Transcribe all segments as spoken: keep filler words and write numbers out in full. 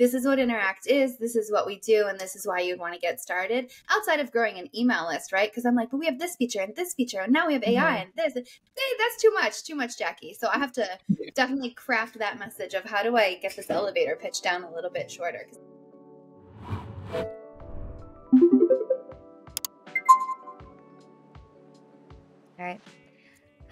this is what Interact is, this is what we do, and this is why you'd want to get started, outside of growing an email list, right? Because I'm like, but we have this feature and this feature, and now we have A I mm-hmm. and this. Hey, that's too much, too much, Jackie. So I have to definitely craft that message of how do I get this elevator pitch down a little bit shorter. All right.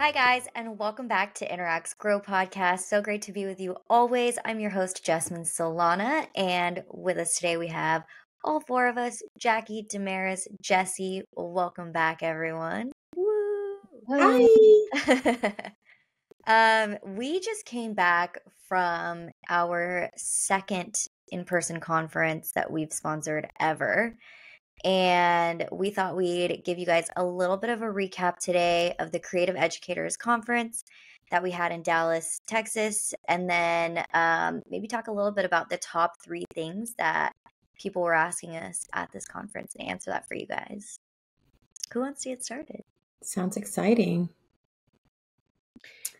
Hi, guys, and welcome back to Interact's Grow Podcast. So great to be with you always. I'm your host, Jessamyn Solana, and with us today we have all four of us, Jackie, Damaris, Jesse. Welcome back, everyone. Woo! Hi! um, we just came back from our second in-person conference that we've sponsored ever. And we thought we'd give you guys a little bit of a recap today of the Creative Educators Conference that we had in Dallas, Texas, and then um, maybe talk a little bit about the top three things that people were asking us at this conference and answer that for you guys. Who wants to get started? Sounds exciting.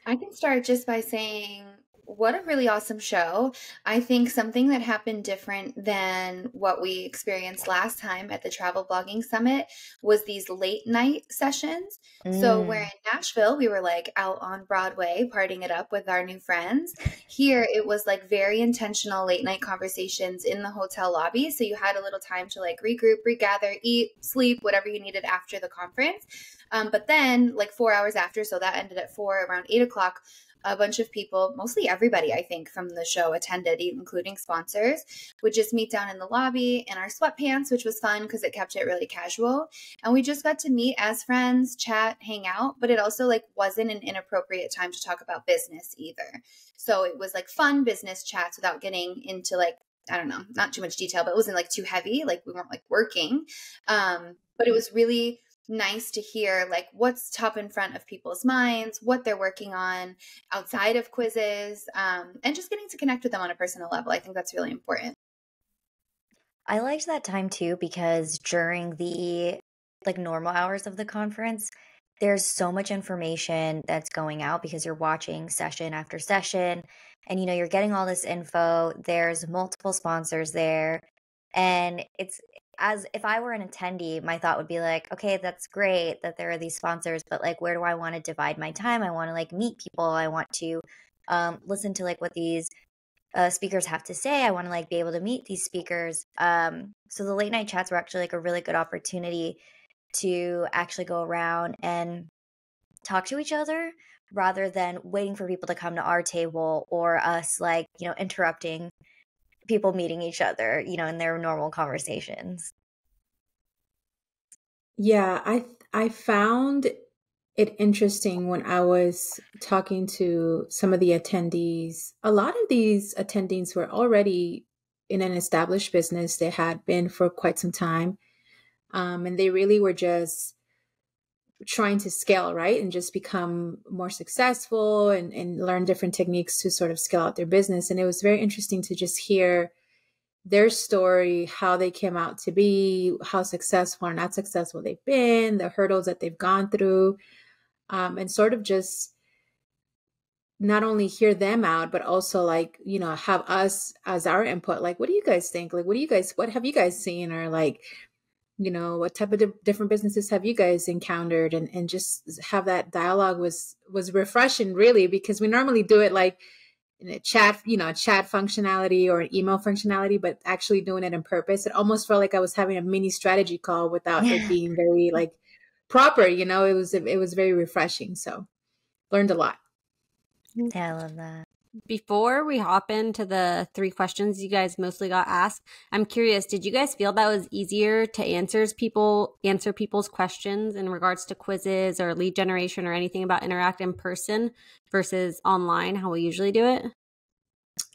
I can start just by saying, what a really awesome show. I think something that happened different than what we experienced last time at the Travel Blogging Summit was these late night sessions. Mm. So where in Nashville, we were like out on Broadway, partying it up with our new friends. Here, it was like very intentional late night conversations in the hotel lobby. So you had a little time to like regroup, regather, eat, sleep, whatever you needed after the conference. Um, but then like four hours after, so that ended at four, around eight o'clock, a bunch of people, mostly everybody, I think, from the show attended, including sponsors, would just meet down in the lobby in our sweatpants, which was fun because it kept it really casual. And we just got to meet as friends, chat, hang out, but it also like wasn't an inappropriate time to talk about business either. So it was like fun business chats without getting into like, I don't know, not too much detail, but it wasn't like too heavy. Like we weren't like working, um, but it was really nice to hear like what's top in front of people's minds, what they're working on outside of quizzes, um, and just getting to connect with them on a personal level. I think that's really important. I liked that time too, because during the like normal hours of the conference, there's so much information that's going out because you're watching session after session and, you know, you're getting all this info. There's multiple sponsors there, and it's, as if I were an attendee, my thought would be like, okay, that's great that there are these sponsors, but like, where do I want to divide my time? I want to like meet people. I want to um, listen to like what these uh, speakers have to say. I want to like be able to meet these speakers. Um, so the late night chats were actually like a really good opportunity to actually go around and talk to each other rather than waiting for people to come to our table or us like, you know, interrupting people meeting each other, you know, in their normal conversations. Yeah, I I found it interesting when I was talking to some of the attendees. A lot of these attendees were already in an established business. They had been for quite some time. Um, and they really were just trying to scale, right? And just become more successful and, and learn different techniques to sort of scale out their business. And it was very interesting to just hear their story, how they came out to be, how successful or not successful they've been, the hurdles that they've gone through, um, and sort of just not only hear them out, but also like, you know, have us as our input. Like, what do you guys think? Like, what do you guys, what have you guys seen? Or like, you know, what type of di- different businesses have you guys encountered? And, and just have that dialogue was, was refreshing really, because we normally do it like in a chat, you know, chat functionality or an email functionality, but actually doing it on purpose. It almost felt like I was having a mini strategy call without yeah. it being very like proper, you know, it was, it was very refreshing. So learned a lot. Yeah, I love that. Before we hop into the three questions you guys mostly got asked, I'm curious, did you guys feel that was easier to answer people, answer people's questions in regards to quizzes or lead generation or anything about Interact in person versus online, how we usually do it?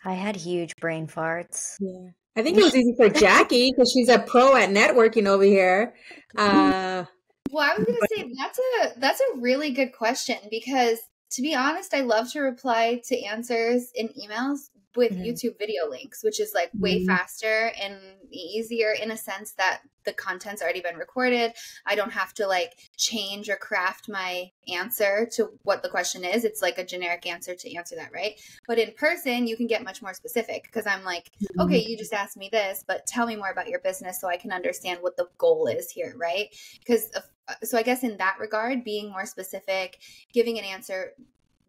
I had huge brain farts. Yeah. I think it was easy for Jackie because she's a pro at networking over here. Uh, well, I was going to say that's a, that's a really good question because to be honest, I love to reply to answers in emails with mm-hmm. YouTube video links, which is like way mm-hmm. faster and easier in a sense that the content's already been recorded. I don't have to like change or craft my answer to what the question is. It's like a generic answer to answer that, right? But in person, you can get much more specific because I'm like, mm-hmm. okay, you just asked me this, but tell me more about your business so I can understand what the goal is here, right? Because so I guess in that regard, being more specific, giving an answer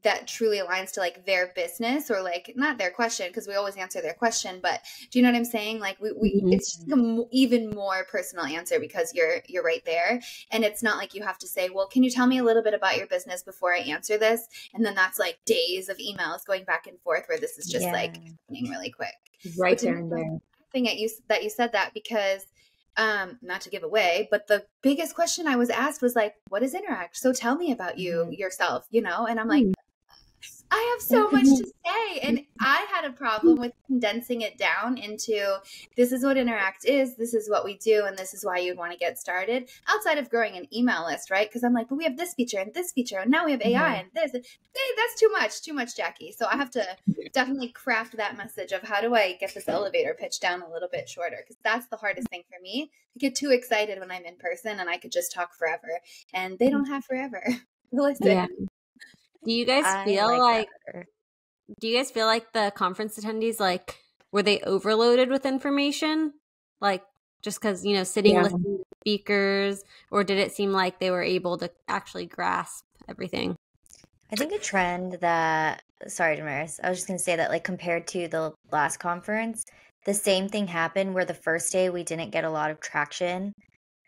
that truly aligns to like their business or like not their question, because we always answer their question, but do you know what I'm saying? Like we, we mm-hmm. it's just an even more personal answer because you're you're right there. And it's not like you have to say, well, can you tell me a little bit about your business before I answer this? And then that's like days of emails going back and forth where this is just yeah. like happening really quick. Right there and there. Thing that you, that you said that because Um, not to give away, but the biggest question I was asked was like, what is Interact? So tell me about you, yourself, you know? And I'm like, I have so much to say. And I had a problem with condensing it down into, this is what Interact is, this is what we do, and this is why you'd want to get started, outside of growing an email list, right? Because I'm like, but we have this feature and this feature, and now we have A I mm-hmm. and this. And, hey, that's too much, too much, Jackie. So I have to definitely craft that message of how do I get this elevator pitch down a little bit shorter? Because that's the hardest thing for me. I get too excited when I'm in person and I could just talk forever, and they don't have forever. Listen. Yeah. Do you guys I feel like, like do you guys feel like the conference attendees, like, were they overloaded with information? Like, just because, you know, sitting yeah. listening to speakers, or did it seem like they were able to actually grasp everything? I think a trend that, sorry, Damaris, I was just going to say that, like, compared to the last conference, the same thing happened where the first day we didn't get a lot of traction.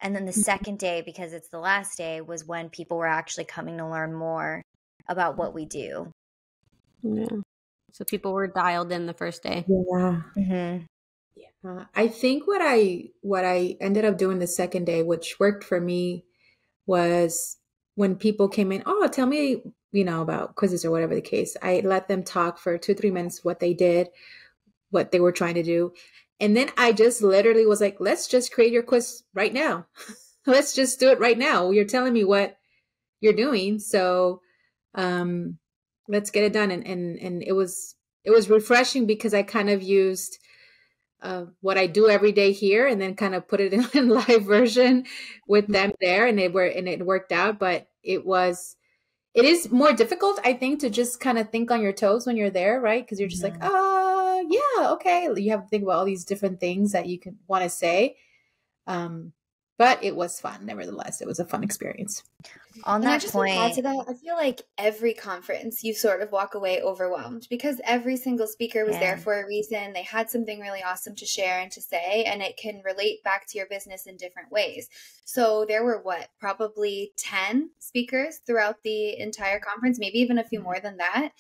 And then the mm-hmm. second day, because it's the last day, was when people were actually coming to learn more about what we do. Yeah. So people were dialed in the first day. Yeah. Mm-hmm. Yeah. Uh, I think what I what I ended up doing the second day, which worked for me, was when people came in, oh, tell me, you know, about quizzes or whatever the case. I let them talk for two, three minutes what they did, what they were trying to do. And then I just literally was like, let's just create your quiz right now. Let's just do it right now. You're telling me what you're doing. So Um, let's get it done. And, and, and it was, it was refreshing because I kind of used, uh, what I do every day here and then kind of put it in, in live version with them there, and they were, and it worked out, but it was, it is more difficult, I think, to just kind of think on your toes when you're there, right? Cause you're just mm-hmm. like, oh yeah, okay. You have to think about all these different things that you can want to say. Um, But it was fun, nevertheless. It was a fun experience. On that point, I feel like every conference, you sort of walk away overwhelmed because every single speaker was yeah. there for a reason. They had something really awesome to share and to say, and it can relate back to your business in different ways. So there were, what, probably ten speakers throughout the entire conference, maybe even a few more than that.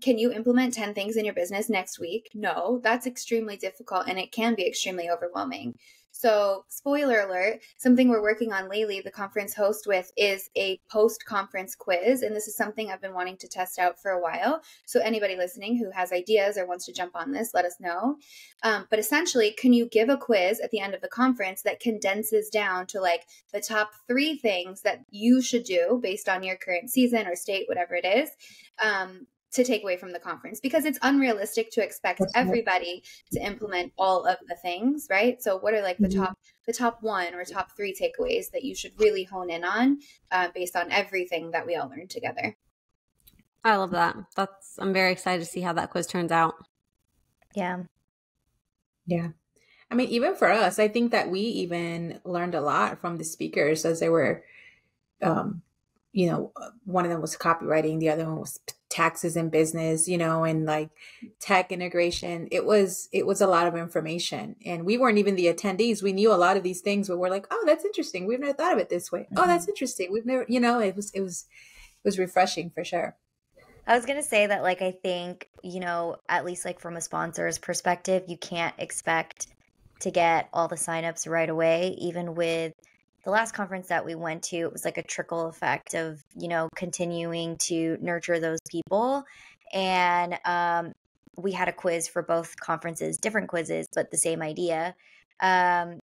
Can you implement ten things in your business next week? No, that's extremely difficult, and it can be extremely overwhelming. So spoiler alert, something we're working on, Lely, the conference host, with is a post-conference quiz. And this is something I've been wanting to test out for a while. So anybody listening who has ideas or wants to jump on this, let us know. Um, but essentially, can you give a quiz at the end of the conference that condenses down to like the top three things that you should do based on your current season or state, whatever it is, um, to take away from the conference? Because it's unrealistic to expect everybody to implement all of the things, right? So what are like the top the top one or top three takeaways that you should really hone in on uh, based on everything that we all learned together? I love that. That's I'm very excited to see how that quiz turns out. Yeah. Yeah. I mean, even for us, I think that we even learned a lot from the speakers as they were, um, you know, one of them was copywriting, the other one was taxes and business, you know, and like tech integration. It was, it was a lot of information, and we weren't even the attendees. We knew a lot of these things, but we're like, oh, that's interesting. We've never thought of it this way. Mm-hmm. Oh, that's interesting. We've never, you know, it was, it was, it was refreshing for sure. I was going to say that, like, I think, you know, at least like from a sponsor's perspective, you can't expect to get all the signups right away. Even with the last conference that we went to, it was like a trickle effect of, you know, continuing to nurture those people. And um, we had a quiz for both conferences, different quizzes, but the same idea. Um,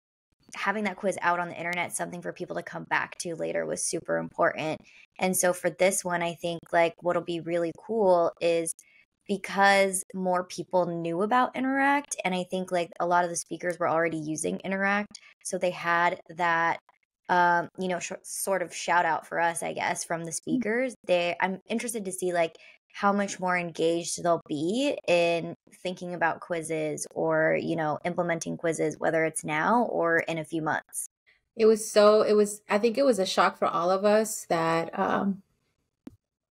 having that quiz out on the internet, something for people to come back to later, was super important. And so for this one, I think like what'll be really cool is because more people knew about Interact. And I think like a lot of the speakers were already using Interact. So they had that, um, you know, sh- sort of shout out for us, I guess, from the speakers. They, I'm interested to see like how much more engaged they'll be in thinking about quizzes or, you know, implementing quizzes, whether it's now or in a few months. It was so, it was, I think it was a shock for all of us that, um,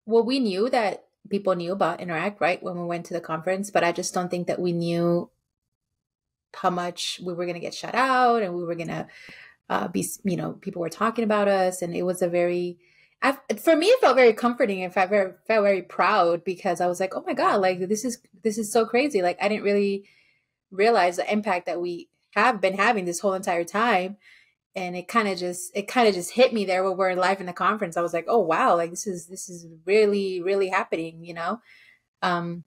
well, we knew that people knew about Interact, right, when we went to the conference, but I just don't think that we knew how much we were going to get shut out and we were going to uh, be, you know, people were talking about us. And it was a very, I, for me, it felt very comforting. It felt very, felt very proud because I was like, oh my God, like this is, this is so crazy. Like I didn't really realize the impact that we have been having this whole entire time. And it kind of just, it kind of just hit me there when we're live in the conference. I was like, oh, wow, like this is, this is really, really happening, you know? Um,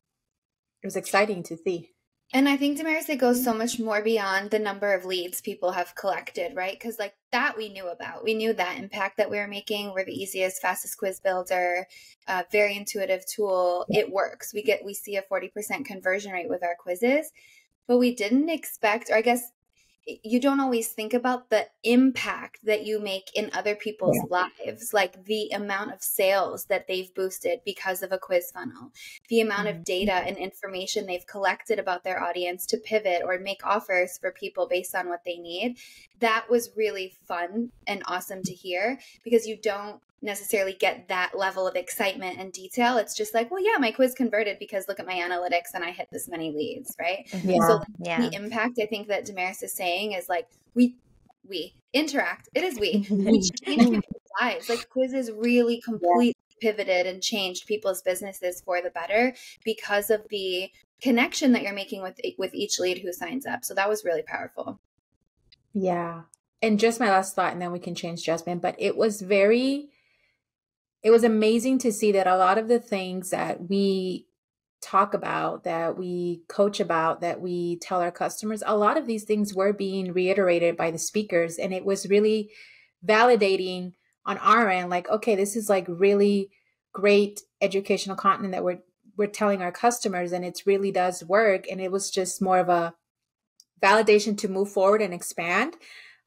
it was exciting to see. And I think, Damaris, it goes so much more beyond the number of leads people have collected, right? Because like that we knew about. We knew that impact that we were making. We're the easiest, fastest quiz builder, uh, very intuitive tool. It works. We get, we see a forty percent conversion rate with our quizzes, but we didn't expect, or I guess, you don't always think about the impact that you make in other people's yeah. lives, like the amount of sales that they've boosted because of a quiz funnel, the amount mm-hmm. of data and information they've collected about their audience to pivot or make offers for people based on what they need. That was really fun and awesome to hear because you don't necessarily get that level of excitement and detail. It's just like, well, yeah, my quiz converted because look at my analytics and I hit this many leads, right? Yeah. So yeah. the impact I think that Damaris is saying is like, we, we interact, it is we, we change people's lives. Like quizzes really completely yeah. pivoted and changed people's businesses for the better because of the connection that you're making with, with each lead who signs up. So that was really powerful. Yeah. And just my last thought, and then we can change Jessamyn, but it was very, it was amazing to see that a lot of the things that we talk about, that we coach about, that we tell our customers, a lot of these things were being reiterated by the speakers. And it was really validating on our end, like, okay, this is like really great educational content that we're, we're telling our customers and it really does work. And it was just more of a validation to move forward and expand.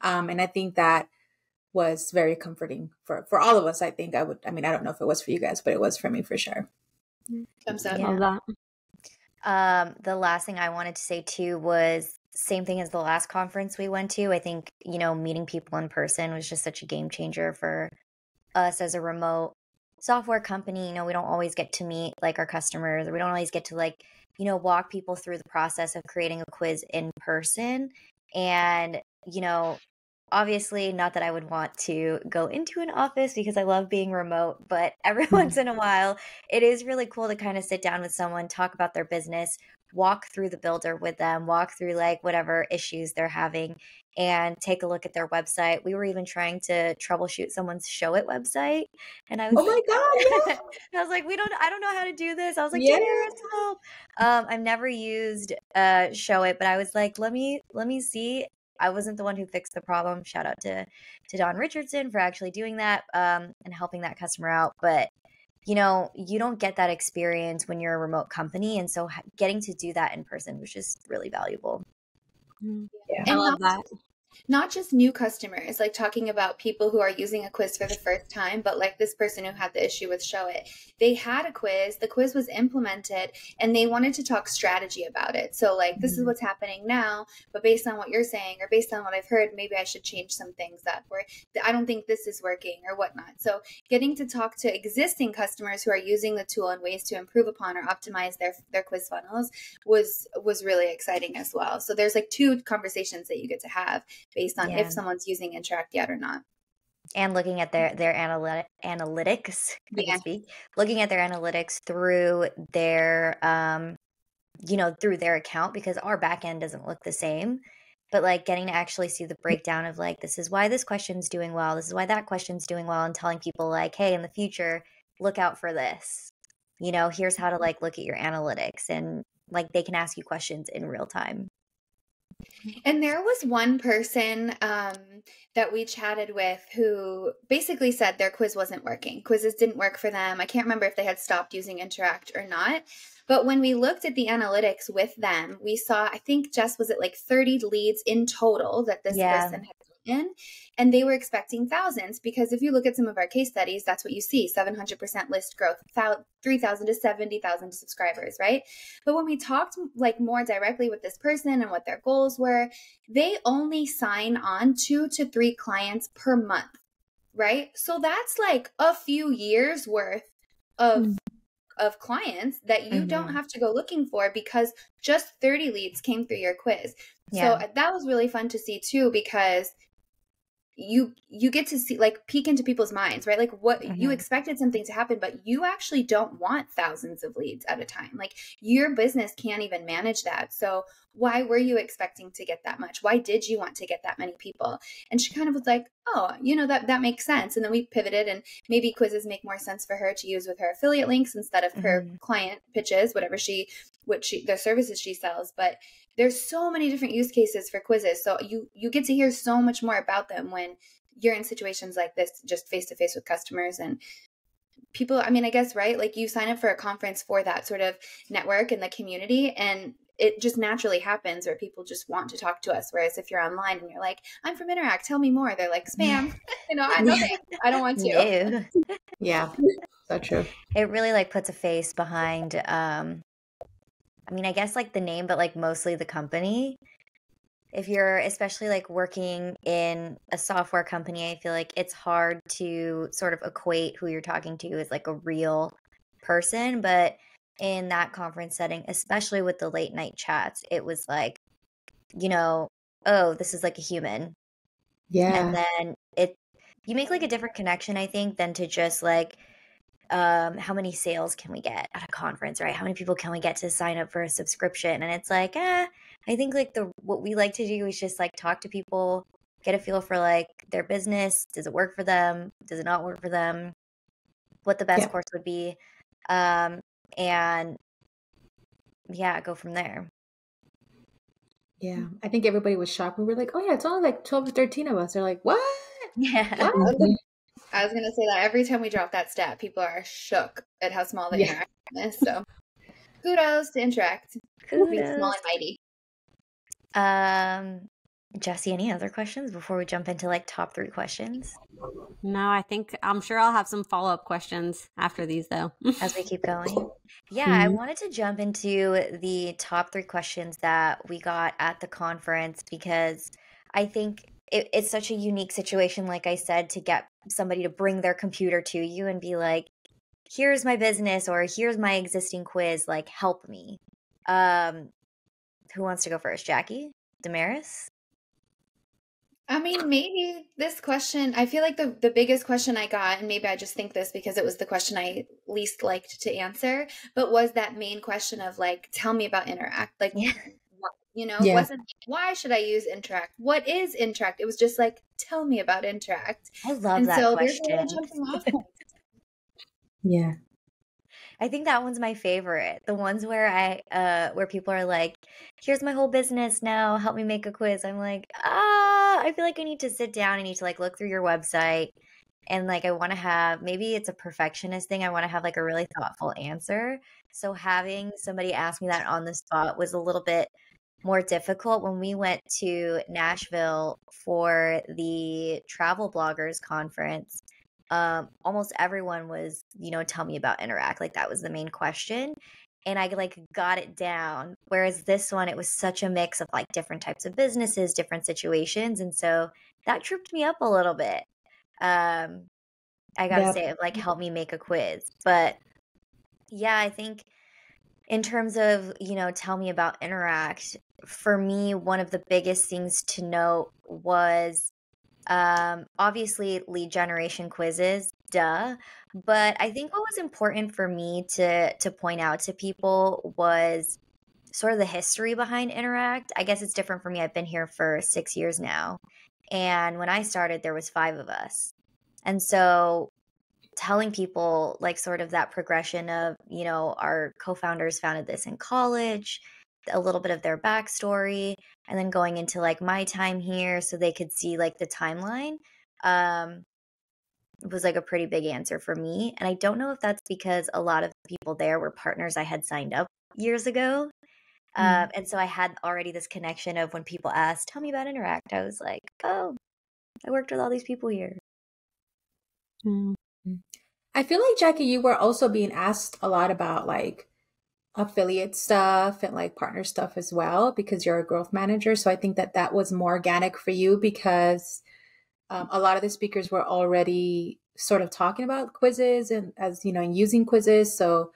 Um, and I think that was very comforting for, for all of us. I think I would, I mean, I don't know if it was for you guys, but it was for me for sure. Thumbs up. Yeah. Love that. Um, the last thing I wanted to say too was same thing as the last conference we went to. I think, you know, meeting people in person was just such a game changer for us as a remote software company. You know, we don't always get to meet like our customers. We don't always get to like, you know, walk people through the process of creating a quiz in person. And, you know, obviously, not that I would want to go into an office because I love being remote, but every once in a while, it is really cool to kind of sit down with someone, talk about their business, walk through the builder with them, walk through like whatever issues they're having and take a look at their website. We were even trying to troubleshoot someone's Show It website. And I was, oh my God, yeah. I was like, we don't, I don't know how to do this. I was like, yeah. help. Um, I've never used uh, Show It, but I was like, let me, let me see. I wasn't the one who fixed the problem. Shout out to, to Don Richardson for actually doing that um, and helping that customer out. But, you know, you don't get that experience when you're a remote company. And so getting to do that in person was just really valuable. Yeah, I love that. Not just new customers, like talking about people who are using a quiz for the first time, but like this person who had the issue with Show It, they had a quiz, the quiz was implemented and they wanted to talk strategy about it. So like, this is what's happening now, but based on what you're saying, or based on what I've heard, maybe I should change some things up, or I don't think this is working or whatnot. So getting to talk to existing customers who are using the tool and ways to improve upon or optimize their, their quiz funnels was, was really exciting as well. So there's like two conversations that you get to have based on yeah. if someone's using Interact yet or not. And looking at their, their analytic, analytics, yeah. speak, looking at their analytics through their, um, you know, through their account, because our back end doesn't look the same, but like getting to actually see the breakdown of like, this is why this question's doing well. This is why that question's doing well. And telling people like, hey, in the future, look out for this, you know, here's how to like, look at your analytics and like, they can ask you questions in real time. And there was one person um, that we chatted with who basically said their quiz wasn't working. Quizzes didn't work for them. I can't remember if they had stopped using Interact or not, But when we looked at the analytics with them, we saw, I think Jess, was it like thirty leads in total that this yeah. person had in, and they were expecting thousands, because if you look at some of our case studies, that's what you see: seven hundred percent list growth, three thousand to seventy thousand subscribers, right? But when we talked like more directly with this person and what their goals were, they only sign on two to three clients per month, right? So that's like a few years worth of mm-hmm. of clients that you mm-hmm. don't have to go looking for, because just thirty leads came through your quiz. Yeah. So that was really fun to see too, because you you get to see, like, peek into people's minds, right? Like, what mm-hmm. you expected something to happen, but you actually don't want thousands of leads at a time. Like, your business can't even manage that. So why were you expecting to get that much? Why did you want to get that many people? And she kind of was like, oh, you know, that that makes sense. And then we pivoted, and maybe quizzes make more sense for her to use with her affiliate links instead of mm-hmm. her client pitches, whatever she, what she, the services she sells. But there's so many different use cases for quizzes. So you, you get to hear so much more about them when you're in situations like this, just face to face with customers and people. I mean, I guess, right? Like, you sign up for a conference for that sort of network and the community, and it just naturally happens where people just want to talk to us. Whereas if you're online and you're like, I'm from Interact, tell me more, they're like, spam, you know, I know they, I don't want to. No. Yeah, that's true. It really like puts a face behind, um, I mean, I guess like the name, but like mostly the company. If you're especially like working in a software company, I feel like it's hard to sort of equate who you're talking to as like a real person. But in that conference setting, especially with the late night chats, it was like, you know, oh, this is like a human. Yeah. And then it, you make like a different connection, I think, than to just like, um how many sales can we get at a conference, right? How many people can we get to sign up for a subscription? And it's like, eh, I think like the what we like to do is just like talk to people, get a feel for like their business. Does it work for them? Does it not work for them? What the best yeah. course would be. Um and yeah, go from there. Yeah. I think everybody was shocked. We were like, oh yeah, it's only like twelve to thirteen of us. They're like, what? Yeah. What? I was going to say that every time we drop that stat, people are shook at how small the yeah. Interact is. So kudos to Interact. Kudos. Be small and mighty. Um, Jesse, any other questions before we jump into like top three questions? No, I think I'm sure I'll have some follow-up questions after these though. As we keep going. Yeah, mm-hmm. I wanted to jump into the top three questions that we got at the conference, because I think it, it's such a unique situation, like I said, to get somebody to bring their computer to you and be like, here's my business, or here's my existing quiz, like, help me. Um, who wants to go first? Jackie? Damaris? I mean, maybe this question, I feel like the, the biggest question I got, and maybe I just think this because it was the question I least liked to answer, but was that main question of like, tell me about Interact. Like, yeah. You know, yeah. wasn't why should I use Interact? What is Interact? It was just like, tell me about Interact. I love and that so question. Yeah, I think that one's my favorite. The ones where I, uh, where people are like, "Here's my whole business now. Help me make a quiz." I'm like, ah, I feel like I need to sit down. I need to like look through your website, and like I want to have, maybe it's a perfectionist thing, I want to have like a really thoughtful answer. So having somebody ask me that on the spot was a little bit more difficult. When we went to Nashville for the travel bloggers conference, um, almost everyone was, you know, tell me about Interact. Like, that was the main question. And I like got it down. Whereas this one, it was such a mix of like different types of businesses, different situations. And so that tripped me up a little bit. Um, I gotta yeah. say, like, help me make a quiz. But yeah, I think in terms of, you know, tell me about Interact, for me, one of the biggest things to note was um, obviously lead generation quizzes, duh. But I think what was important for me to to point out to people was sort of the history behind Interact. I guess it's different for me. I've been here for six years now. And when I started, there was five of us. And so telling people like sort of that progression of, you know, our co-founders founded this in college, a little bit of their backstory, and then going into like my time here so they could see like the timeline um, was like a pretty big answer for me. And I don't know if that's because a lot of the people there were partners I had signed up years ago. Mm-hmm. Um, and so I had already this connection of when people asked, tell me about Interact. I was like, oh, I worked with all these people here. Mm-hmm. I feel like, Jackie, you were also being asked a lot about like affiliate stuff and like partner stuff as well, because you're a growth manager. So I think that that was more organic for you because um, a lot of the speakers were already sort of talking about quizzes and as you know, and using quizzes. So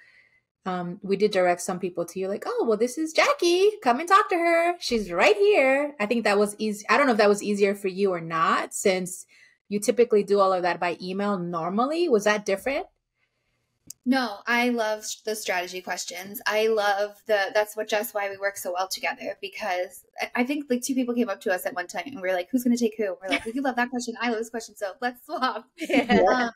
um, we did direct some people to you like, oh, well, this is Jackie. Come and talk to her. She's right here. I think that was easy. I don't know if that was easier for you or not, since you typically do all of that by email normally. Was that different? No, I love the strategy questions. I love the, that's what, just why we work so well together, because I think like two people came up to us at one time and we were like, who's going to take who? We're like, you love that question. I love this question. So let's swap. Yeah. Um,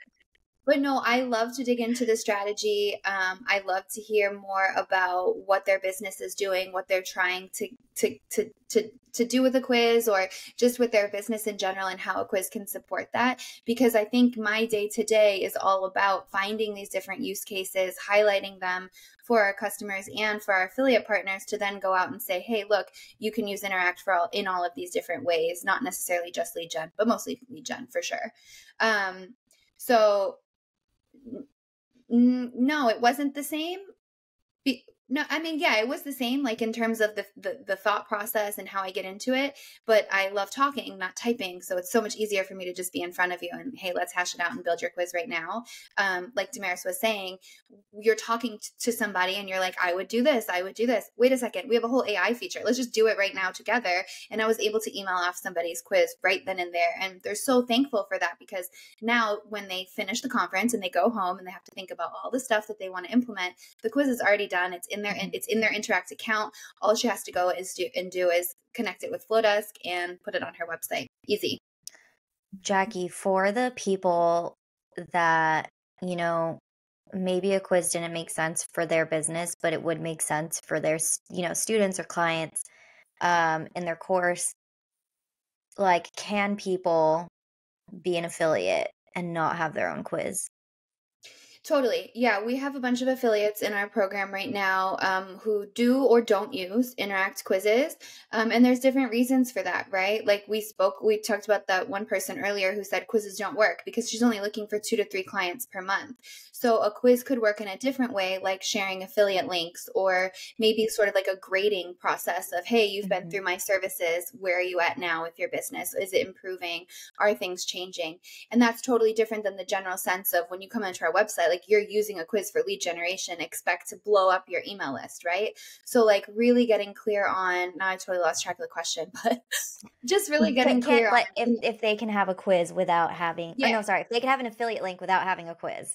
but no, I love to dig into the strategy. Um, I love to hear more about what their business is doing, what they're trying to, to, to, to, to do with a quiz or just with their business in general and how a quiz can support that. Because I think my day to day is all about finding these different use cases, highlighting them for our customers and for our affiliate partners to then go out and say, hey, look, you can use Interact for all, in all of these different ways, not necessarily just lead gen, but mostly lead gen for sure. Um, so no, it wasn't the same. No, I mean, yeah, it was the same, like in terms of the, the, the thought process and how I get into it, but I love talking, not typing. So it's so much easier for me to just be in front of you and, hey, let's hash it out and build your quiz right now. Um, like Damaris was saying, you're talking t- to somebody and you're like, I would do this. I would do this. Wait a second. We have a whole A I feature. Let's just do it right now together. And I was able to email off somebody's quiz right then and there. And they're so thankful for that, because now when they finish the conference and they go home and they have to think about all the stuff that they want to implement, the quiz is already done. It's in their, it's in their Interact account. All she has to go is do, and do is connect it with Flodesk and put it on her website. Easy. Jackie, for the people that, you know, maybe a quiz didn't make sense for their business, but it would make sense for their, you know, students or clients um, in their course, like, can people be an affiliate and not have their own quiz? Totally. Yeah, we have a bunch of affiliates in our program right now um, who do or don't use Interact quizzes. Um, and there's different reasons for that, right? Like we spoke, we talked about that one person earlier who said quizzes don't work because she's only looking for two to three clients per month. So a quiz could work in a different way, like sharing affiliate links or maybe sort of like a grading process of, hey, you've mm-hmm. been through my services. Where are you at now with your business? Is it improving? Are things changing? And that's totally different than the general sense of when you come into our website, like you're using a quiz for lead generation, expect to blow up your email list, right? So like really getting clear on, now I totally lost track of the question, but just really getting but clear like, on. If, if they can have a quiz without having, yeah. oh, no, sorry, if they can have an affiliate link without having a quiz.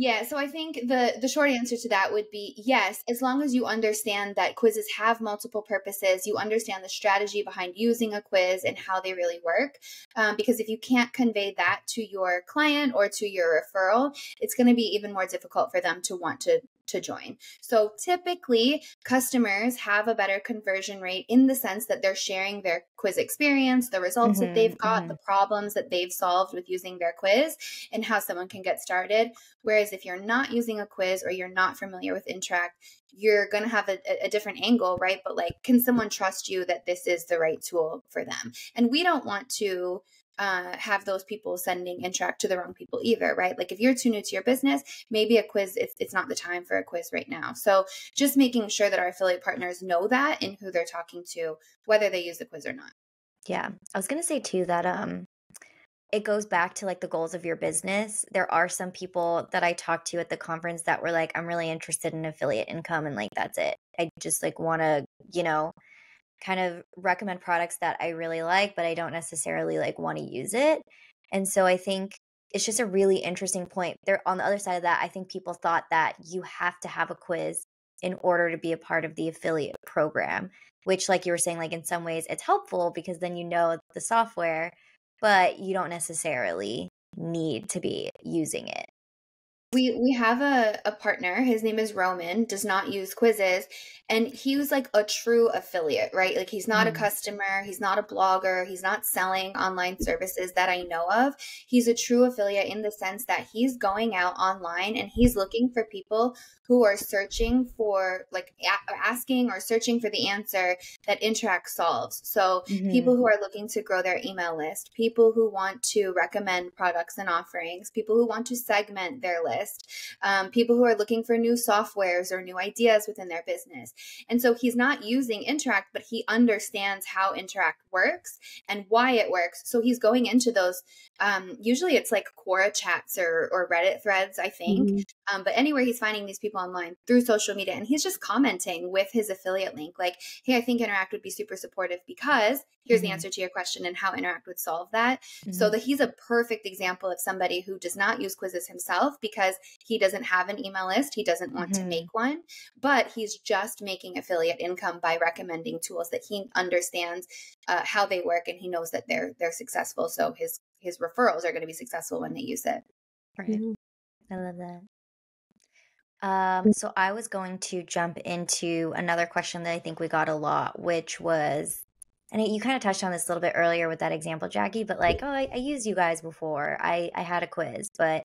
Yeah, so I think the, the short answer to that would be yes, as long as you understand that quizzes have multiple purposes, you understand the strategy behind using a quiz and how they really work. Um, because if you can't convey that to your client or to your referral, it's going to be even more difficult for them to want to to join. So typically customers have a better conversion rate in the sense that they're sharing their quiz experience, the results mm-hmm, that they've got, mm-hmm. the problems that they've solved with using their quiz and how someone can get started. Whereas if you're not using a quiz or you're not familiar with Interact, you're going to have a, a different angle, right? But like, can someone trust you that this is the right tool for them? And we don't want to Uh, have those people sending Interact to the wrong people either, right? Like if you're too new to your business, maybe a quiz, it's, it's not the time for a quiz right now. So just making sure that our affiliate partners know that and who they're talking to, whether they use the quiz or not. Yeah. I was going to say too, that um, it goes back to like the goals of your business. There are some people that I talked to at the conference that were like, I'm really interested in affiliate income. And like, that's it. I just like want to, you know, kind of recommend products that I really like, but I don't necessarily like want to use it. And so I think it's just a really interesting point there. On the other side of that, I think people thought that you have to have a quiz in order to be a part of the affiliate program, which like you were saying, like in some ways it's helpful because then you know the software, but you don't necessarily need to be using it. We we have a, a partner, his name is Roman, does not use quizzes, and he was like a true affiliate, right? Like he's not mm. a customer, he's not a blogger, he's not selling online services that I know of. He's a true affiliate in the sense that he's going out online and he's looking for people who are searching for like a- asking or searching for the answer that Interact solves. So mm-hmm. people who are looking to grow their email list, people who want to recommend products and offerings, people who want to segment their list. Um, people who are looking for new softwares or new ideas within their business. And so he's not using Interact, but he understands how Interact works and why it works. So he's going into those, um, usually it's like Quora chats or, or Reddit threads, I think. Mm-hmm. Um, but anywhere he's finding these people online through social media, and he's just commenting with his affiliate link, like, hey, I think Interact would be super supportive because here's mm-hmm. the answer to your question and how Interact would solve that. Mm-hmm. So that he's a perfect example of somebody who does not use quizzes himself because he doesn't have an email list. He doesn't want mm-hmm. to make one, but he's just making affiliate income by recommending tools that he understands uh, how they work, and he knows that they're they're successful. So his his referrals are going to be successful when they use it. Right. Mm-hmm. I love that. Um, so I was going to jump into another question that I think we got a lot, which was, and you kind of touched on this a little bit earlier with that example, Jackie, but like, oh, I, I used you guys before. I, I had a quiz, but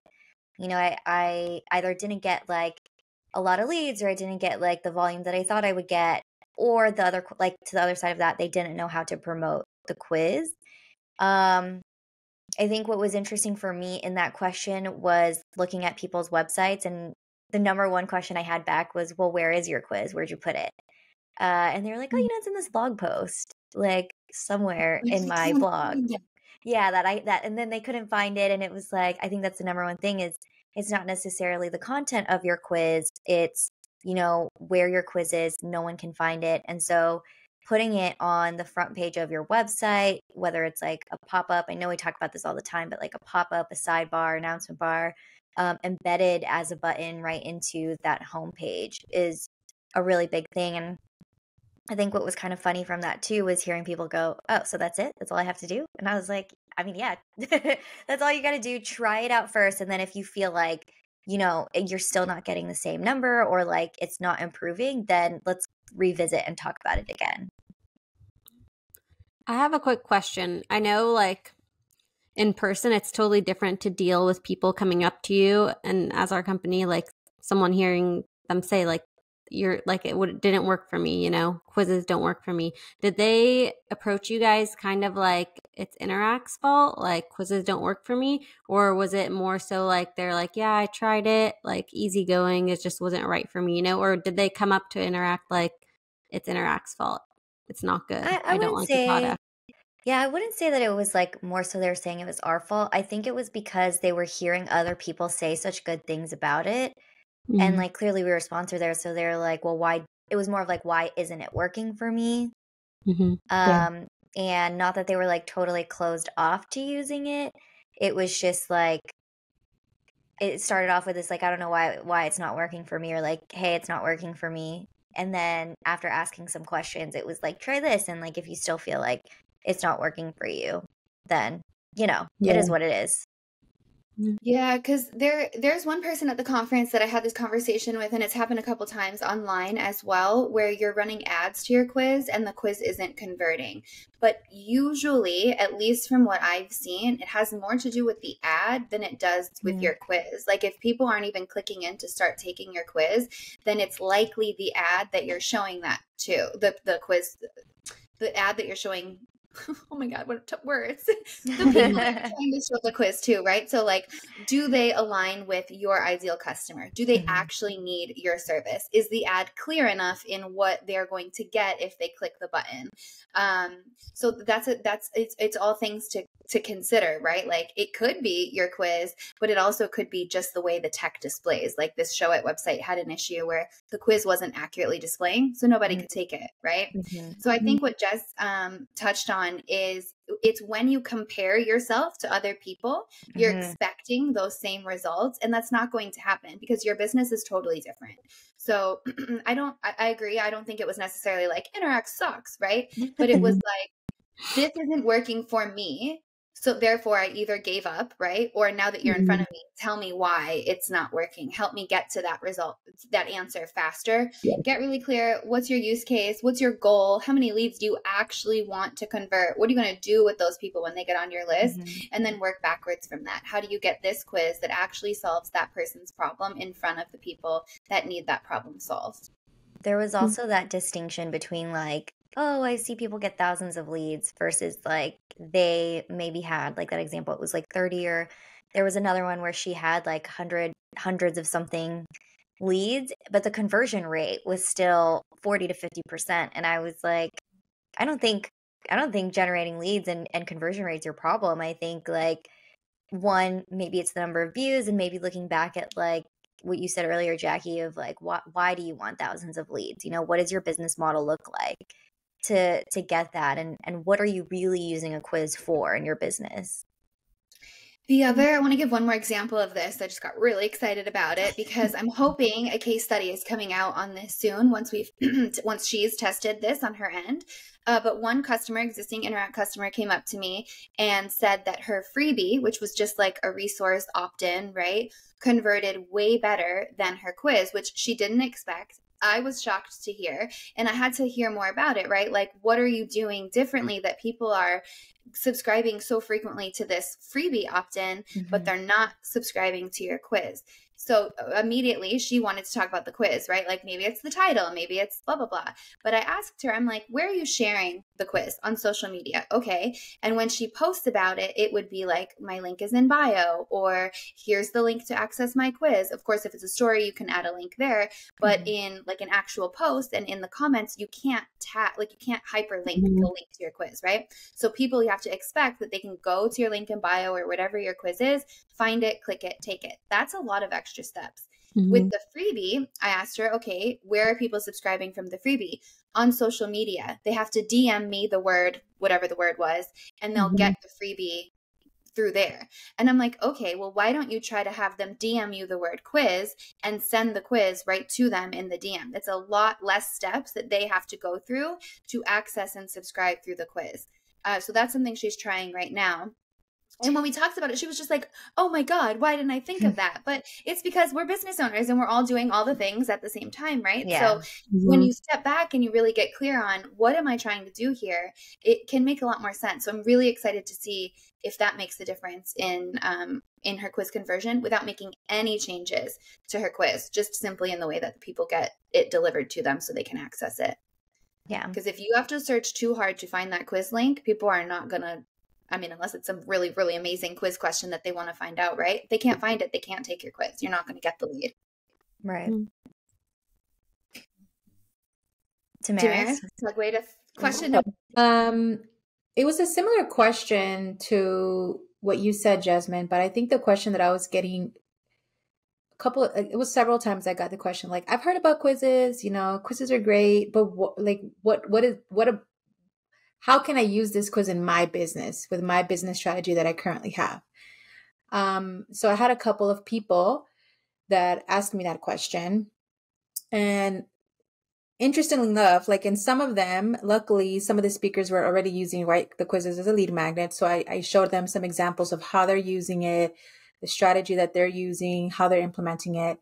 you know, I, I either didn't get like a lot of leads, or I didn't get like the volume that I thought I would get, or the other, like to the other side of that, they didn't know how to promote the quiz. Um, I think what was interesting for me in that question was looking at people's websites. And the number one question I had back was, well, where is your quiz? Where'd you put it? Uh, and they were like, oh, you know, it's in this blog post, like somewhere in my blog. Yeah, that I that and then they couldn't find it. And it was like, I think that's the number one thing is it's not necessarily the content of your quiz. It's, you know, where your quiz is. No one can find it. And so putting it on the front page of your website, whether it's like a pop-up, I know we talk about this all the time, but like a pop-up, a sidebar, announcement bar, um, embedded as a button right into that homepage is a really big thing. And I think what was kind of funny from that too was hearing people go, oh, so that's it? That's all I have to do? And I was like, I mean, yeah, that's all you got to do. Try it out first. And then if you feel like, you know, you're still not getting the same number or like it's not improving, then let's revisit and talk about it again. I have a quick question. I know like in person, it's totally different to deal with people coming up to you. And as our company, like someone hearing them say like, you're like, it would, didn't work for me, you know, quizzes don't work for me. Did they approach you guys kind of like it's Interact's fault, like quizzes don't work for me? Or was it more so like they're like, yeah, I tried it, like easygoing, it just wasn't right for me, you know? Or did they come up to Interact like it's Interact's fault, it's not good, I, I, I don't like say, the product? Yeah, I wouldn't say that it was like more so they were saying it was our fault. I think it was because they were hearing other people say such good things about it. Mm-hmm. And like clearly we were sponsored there, so they're like, well, why? It was more of like, why isn't it working for me? Mm-hmm. Yeah. Um, and not that they were like totally closed off to using it. It was just like it started off with this like, I don't know why why it's not working for me, or like, hey, it's not working for me. And then after asking some questions, it was like, try this, and like if you still feel like it's not working for you, then you know yeah. it is what it is. Yeah, because there there's one person at the conference that I had this conversation with, and it's happened a couple times online as well, where you're running ads to your quiz and the quiz isn't converting. But usually, at least from what I've seen, it has more to do with the ad than it does with mm. your quiz. Like if people aren't even clicking in to start taking your quiz, then it's likely the ad that you're showing that to, the, the quiz, the ad that you're showing. Oh my God, what t- words. The people are trying to show the quiz too, right? So like, do they align with your ideal customer? Do they mm-hmm. actually need your service? Is the ad clear enough in what they're going to get if they click the button? Um, so that's, a, that's it's, it's all things to, to consider, right? Like it could be your quiz, but it also could be just the way the tech displays. Like this Show It website had an issue where the quiz wasn't accurately displaying, so nobody mm-hmm. could take it, right? Mm-hmm. So I think what Jess um, touched on is it's when you compare yourself to other people, you're mm-hmm. expecting those same results, and that's not going to happen because your business is totally different. So I don't, I, I agree. I don't think it was necessarily like Interact sucks, right? But it was like, this isn't working for me. So therefore I either gave up, right? Or now that you're in front of me, tell me why it's not working. Help me get to that result, that answer faster. Yeah. Get really clear. What's your use case? What's your goal? How many leads do you actually want to convert? What are you going to do with those people when they get on your list? Mm-hmm. And then work backwards from that. How do you get this quiz that actually solves that person's problem in front of the people that need that problem solved? There was also mm-hmm. that distinction between like, oh, I see people get thousands of leads versus like they maybe had like that example. It was like thirty, or there was another one where she had like hundred, hundreds of something leads, but the conversion rate was still forty to fifty percent. And I was like, I don't think, I don't think generating leads and, and conversion rates are a problem. I think like one, maybe it's the number of views, and maybe looking back at like what you said earlier, Jackie, of like, why, why do you want thousands of leads? You know, what does your business model look like to to get that, and and what are you really using a quiz for in your business? The other, I want to give one more example of this. I just got really excited about it because I'm hoping a case study is coming out on this soon once we've once she's tested this on her end. Uh, but one customer, existing Interact customer, came up to me and said that her freebie, which was just like a resource opt-in, right, converted way better than her quiz, which she didn't expect. I was shocked to hear, and I had to hear more about it, right? Like, what are you doing differently that people are subscribing so frequently to this freebie opt-in, mm-hmm. but they're not subscribing to your quiz? So immediately she wanted to talk about the quiz, right? Like maybe it's the title, maybe it's blah, blah, blah. But I asked her, I'm like, where are you sharing the quiz on social media? Okay. And when she posts about it, it would be like, my link is in bio, or here's the link to access my quiz. Of course, if it's a story, you can add a link there, but mm-hmm. in like an actual post and in the comments, you can't tap, like you can't hyperlink mm-hmm. the link to your quiz, right? So people, you have to expect that they can go to your link in bio or whatever your quiz is, find it, click it, take it. That's a lot of extra steps. Mm-hmm. With the freebie, I asked her, okay, where are people subscribing from the freebie? On social media. They have to D M me the word, whatever the word was, and they'll mm-hmm. get the freebie through there. And I'm like, okay, well, why don't you try to have them D M you the word quiz and send the quiz right to them in the D M? It's a lot less steps that they have to go through to access and subscribe through the quiz. Uh, so that's something she's trying right now. And when we talked about it, she was just like, oh my God, why didn't I think of that? But it's because we're business owners and we're all doing all the things at the same time, right? Yeah. So mm-hmm. when you step back and you really get clear on what am I trying to do here, it can make a lot more sense. So I'm really excited to see if that makes the difference in um, in her quiz conversion without making any changes to her quiz, just simply in the way that people get it delivered to them so they can access it. Yeah. Because if you have to search too hard to find that quiz link, people are not going to, I mean, unless it's some really, really amazing quiz question that they want to find out, right? If they can't find it, they can't take your quiz. You're not going to get the lead. Right. Mm-hmm. Damaris, segue to question. Um, it was a similar question to what you said, Jessamyn, but I think the question that I was getting a couple of, it was several times I got the question, like, I've heard about quizzes, you know, quizzes are great, but what, like, what, what is, what a, how can I use this quiz in my business with my business strategy that I currently have? Um, so I had a couple of people that asked me that question. And interestingly enough, like in some of them, luckily, some of the speakers were already using right, the quizzes as a lead magnet. So I, I showed them some examples of how they're using it, the strategy that they're using, how they're implementing it.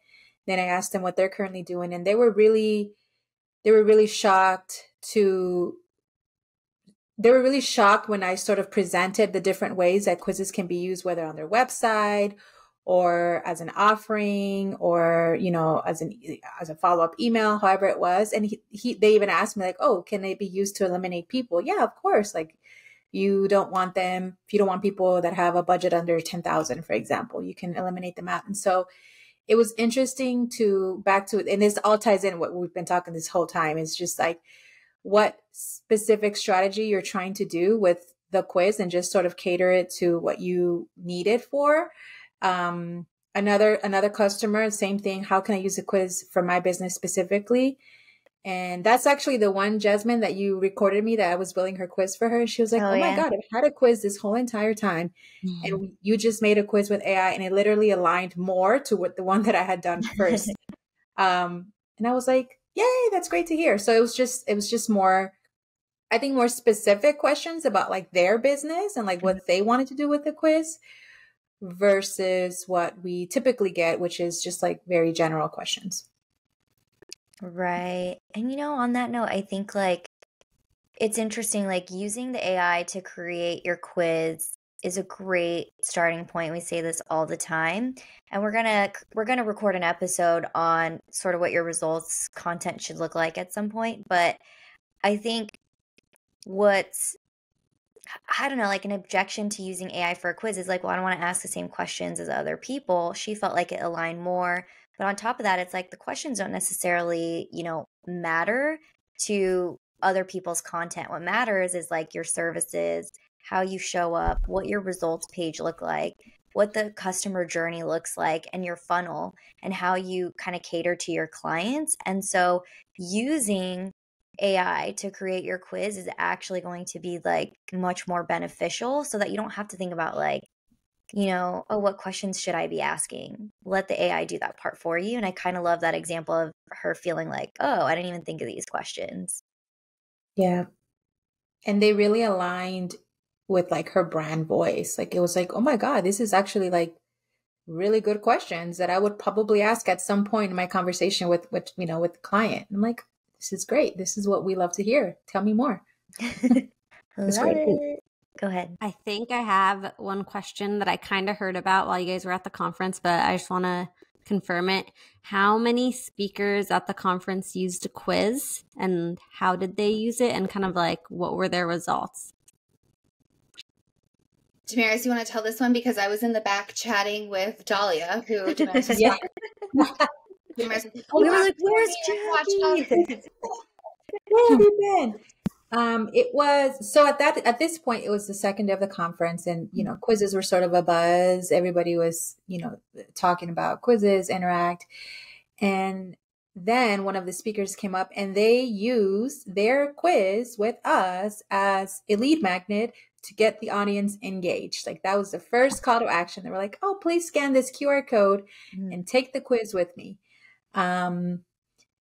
Then I asked them what they're currently doing. And they were really, they were really shocked to... They were really shocked when I sort of presented the different ways that quizzes can be used, whether on their website or as an offering or, you know, as an as a follow-up email, however it was. And he, he they even asked me like, oh, can they be used to eliminate people? Yeah, of course. Like you don't want them. If you don't want people that have a budget under ten thousand, for example, you can eliminate them out. And so it was interesting to back to, and this all ties in what we've been talking this whole time. It's just like, what specific strategy you're trying to do with the quiz and just sort of cater it to what you need it for. Um, another, another customer, same thing. How can I use a quiz for my business specifically? And that's actually the one, Jessamyn, that you recorded me that I was building her quiz for her. And she was like, oh, oh yeah. my God, I've had a quiz this whole entire time. Mm-hmm. And you just made a quiz with A I and it literally aligned more to what the one that I had done first. um, and I was like, yay, that's great to hear. So it was just, it was just more I think, more specific questions about like their business and like what they wanted to do with the quiz versus what we typically get, which is just like very general questions. Right. And, you know, on that note, I think like it's interesting, like using the A I to create your quiz is a great starting point. We say this all the time, and we're going to, we're going to record an episode on sort of what your results content should look like at some point. But I think what's, I don't know, like an objection to using A I for a quiz is like, well, I don't want to ask the same questions as other people. She felt like it aligned more. But on top of that, it's like the questions don't necessarily, you know, matter to other people's content. What matters is like your services, how you show up, what your results page look like, what the customer journey looks like, and your funnel and how you kind of cater to your clients. And so using A I to create your quiz is actually going to be like much more beneficial, so that you don't have to think about like, you know, oh, what questions should I be asking? Let the A I do that part for you. And I kind of love that example of her feeling like, oh, I didn't even think of these questions. Yeah. And they really aligned with like her brand voice. Like it was like, oh my God, this is actually like really good questions that I would probably ask at some point in my conversation with, with you know, with the client. I'm like, this is great. This is what we love to hear. Tell me more. Love it. Go ahead. I think I have one question that I kind of heard about while you guys were at the conference, but I just want to confirm it. How many speakers at the conference used a quiz, and how did they use it, and kind of like what were their results? Damaris, you want to tell this one? Because I was in the back chatting with Dahlia, who Damaris was yeah. Damaris, oh, we were like, where's Jackie? Where have you been? Um, it was, so at that, at this point, it was the second day of the conference, and, you know, quizzes were sort of a buzz. Everybody was, you know, talking about quizzes, Interact. And then one of the speakers came up, and they used their quiz with us as a lead magnet to get the audience engaged. Like that was the first call to action. They were like, oh, please scan this Q R code mm-hmm. and take the quiz with me. Um,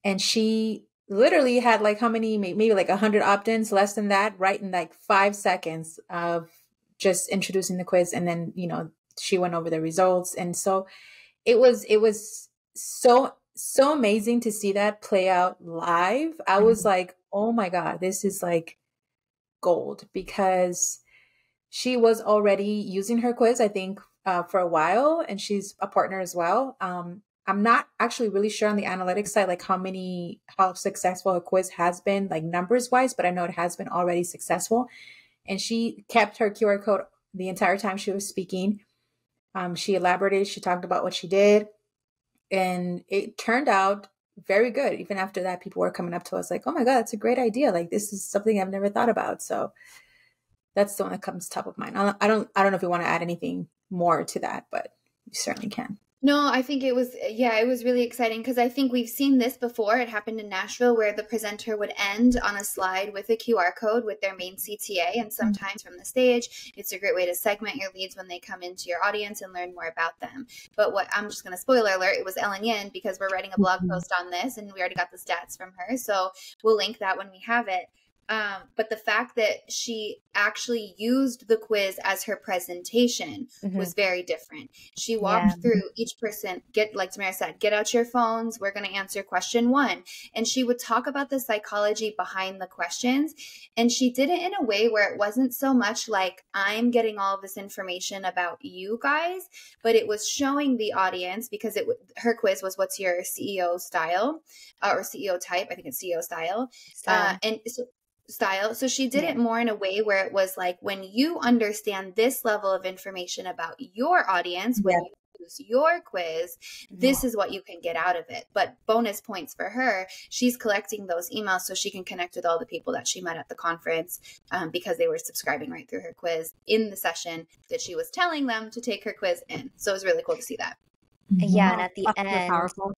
and she literally had like how many, maybe like a hundred opt-ins, less than that, right in like five seconds of just introducing the quiz. And then, you know, she went over the results. And so it was, it was so, so amazing to see that play out live. I was like, oh my God, this is like gold, because she was already using her quiz, I think, uh, for a while. And she's a partner as well. Um, I'm not actually really sure on the analytics side, like how many, how successful a quiz has been, like numbers wise, but I know it has been already successful. And she kept her Q R code the entire time she was speaking. Um, she elaborated, she talked about what she did, and it turned out very good. Even after that, people were coming up to us like, oh my God, that's a great idea. Like this is something I've never thought about. So that's the one that comes top of mind. I don't, I don't know if you want to add anything more to that, but you certainly can. No, I think it was, yeah, it was really exciting, because I think we've seen this before. It happened in Nashville, where the presenter would end on a slide with a Q R code with their main C T A, and sometimes from the stage. It's a great way to segment your leads when they come into your audience and learn more about them. But what I'm just going to spoiler alert, it was Ellen Yin, because we're writing a blog post on this, and we already got the stats from her. So we'll link that when we have it. Um, but the fact that she actually used the quiz as her presentation mm-hmm. was very different. She walked yeah. through each person, get like Tamara said, get out your phones. We're going to answer question one. And she would talk about the psychology behind the questions. And she did it in a way where it wasn't so much like, I'm getting all of this information about you guys, but it was showing the audience, because it her quiz was, what's your C E O style uh, or C E O type? I think it's C E O style. So. Uh, and so style. So she did it more in a way where it was like, when you understand this level of information about your audience, when yeah. you use your quiz, this yeah. is what you can get out of it. But bonus points for her, she's collecting those emails so she can connect with all the people that she met at the conference, um, because they were subscribing right through her quiz in the session that she was telling them to take her quiz in. So it was really cool to see that. Yeah. And at the That's end, powerful.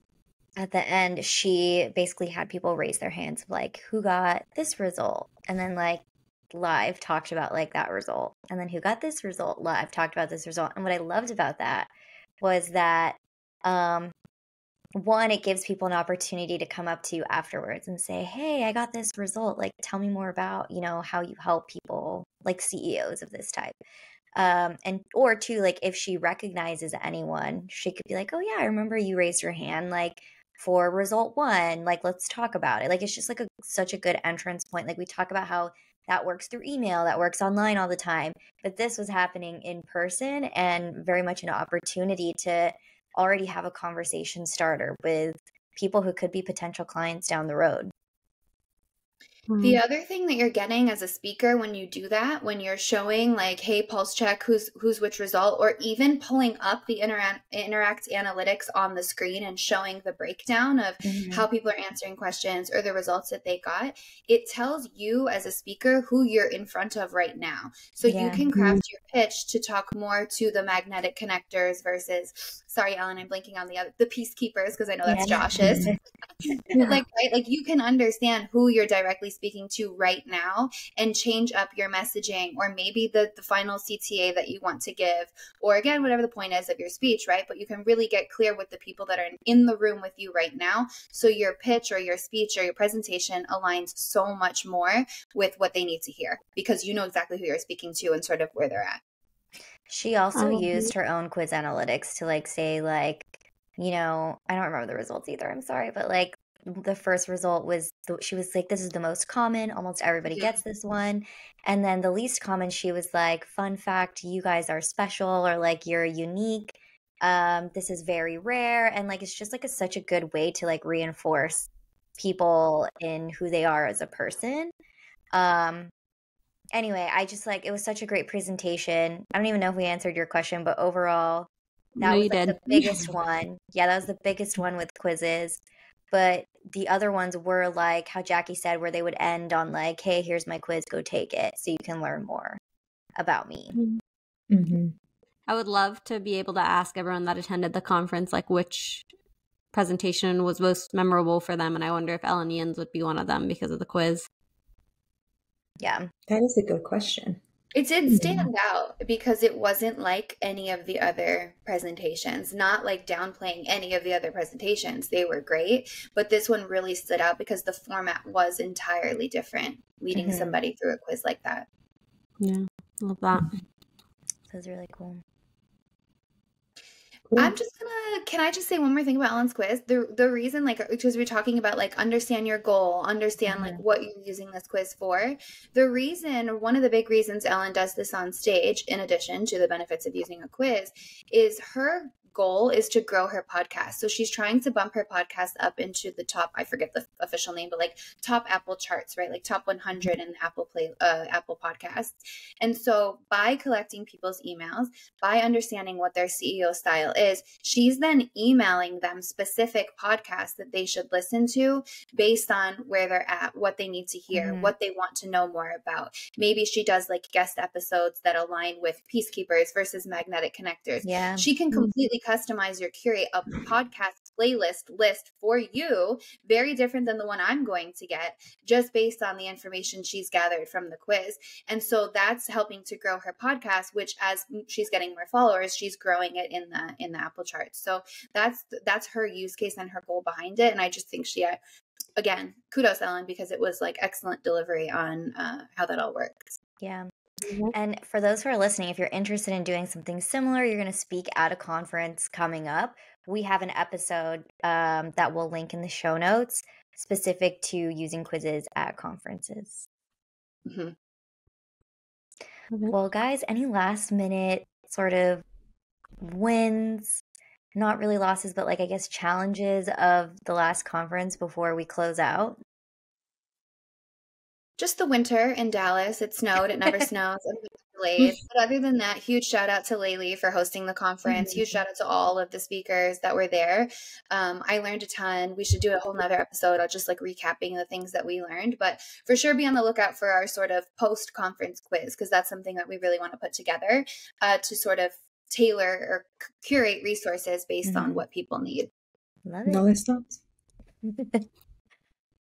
At the end, she basically had people raise their hands of like, who got this result? And then like live talked about like that result. And then who got this result? Live talked about this result. And what I loved about that was that um, one, it gives people an opportunity to come up to you afterwards and say, hey, I got this result. Like, tell me more about, you know, how you help people like C E Os of this type. Um, and, or two, like if she recognizes anyone, she could be like, oh yeah, I remember you raised your hand, like for result one, like, let's talk about it. Like, it's just like a, such a good entrance point. Like we talk about how that works through email, that works online all the time, but this was happening in person and very much an opportunity to already have a conversation starter with people who could be potential clients down the road. The other thing that you're getting as a speaker when you do that, when you're showing like, hey, pulse check, who's who's which result, or even pulling up the Interact, Interact analytics on the screen and showing the breakdown of mm-hmm. how people are answering questions or the results that they got, it tells you as a speaker who you're in front of right now. So yeah. you can craft mm-hmm. your pitch to talk more to the Magnetic Connectors versus, sorry, Ellen, I'm blanking on the other, the Peacekeepers, because I know that's yeah. Josh's. yeah. Like, right, like you can understand who you're directly speaking to right now and change up your messaging, or maybe the, the final C T A that you want to give, or again, whatever the point is of your speech, right? But you can really get clear with the people that are in the room with you right now. So your pitch or your speech or your presentation aligns so much more with what they need to hear, because you know exactly who you're speaking to and sort of where they're at. She also um, used her own quiz analytics to like say like, you know, I don't remember the results either, I'm sorry, but like, the first result was, the, she was like, this is the most common, almost everybody gets this one. And then the least common, she was like, fun fact, you guys are special, or like, you're unique. Um, this is very rare. And like, it's just like a, such a good way to like reinforce people in who they are as a person. Um, anyway, I just like, it was such a great presentation. I don't even know if we answered your question, but overall, that no, was like, the biggest one. Yeah, that was the biggest one with quizzes. But the other ones were like how Jackie said, where they would end on like, hey, here's my quiz, go take it so you can learn more about me. Mm-hmm. I would love to be able to ask everyone that attended the conference, like which presentation was most memorable for them. And I wonder if Ellen Yin's would be one of them because of the quiz. Yeah. That is a good question. It did stand out because it wasn't like any of the other presentations, not like downplaying any of the other presentations. They were great, but this one really stood out because the format was entirely different, leading mm-hmm. somebody through a quiz like that. Yeah, love that. That was really cool. I'm just gonna, can I just say one more thing about Ellen's quiz? The the reason, like, because we're talking about like understand your goal, understand mm-hmm. like what you're using this quiz for. The reason, or one of the big reasons Ellen does this on stage, in addition to the benefits of using a quiz, is her goal is to grow her podcast. So she's trying to bump her podcast up into the top, I forget the official name, but like top Apple charts, right? Like top one hundred in Apple play, uh, Apple podcasts. And so by collecting people's emails, by understanding what their C E O style is, she's then emailing them specific podcasts that they should listen to based on where they're at, what they need to hear, mm-hmm. what they want to know more about. Maybe she does like guest episodes that align with Peacekeepers versus Magnetic Connectors. Yeah. She can completely customize your curate a podcast playlist list for you, very different than the one I'm going to get, just based on the information she's gathered from the quiz. And so that's helping to grow her podcast, which as she's getting more followers, she's growing it in the in the Apple charts. So that's that's her use case and her goal behind it. And I just think she, again, kudos Ellen, because it was like excellent delivery on uh, how that all works. Yeah. And for those who are listening, if you're interested in doing something similar, you're going to speak at a conference coming up. We have an episode um, that we'll link in the show notes specific to using quizzes at conferences. Mm-hmm. Well, guys, any last minute sort of wins, not really losses, but like, I guess, challenges of the last conference before we close out? Just the winter in Dallas. It snowed. It never snows. But other than that, huge shout out to Lely for hosting the conference. Mm-hmm. Huge shout out to all of the speakers that were there. Um, I learned a ton. We should do a whole nother episode of just like recapping the things that we learned, but for sure be on the lookout for our sort of post-conference quiz, because that's something that we really want to put together uh, to sort of tailor or curate resources based mm-hmm. on what people need. Love it. No, it's not.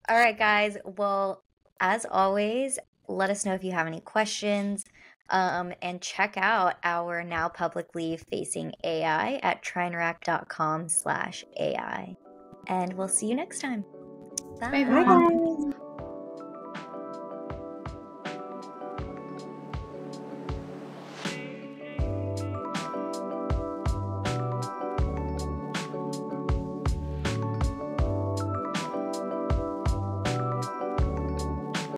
All right, guys. Well, as always, let us know if you have any questions, um, and check out our now publicly facing A I at try interact dot com slash A I. and we'll see you next time. Bye. Bye, guys.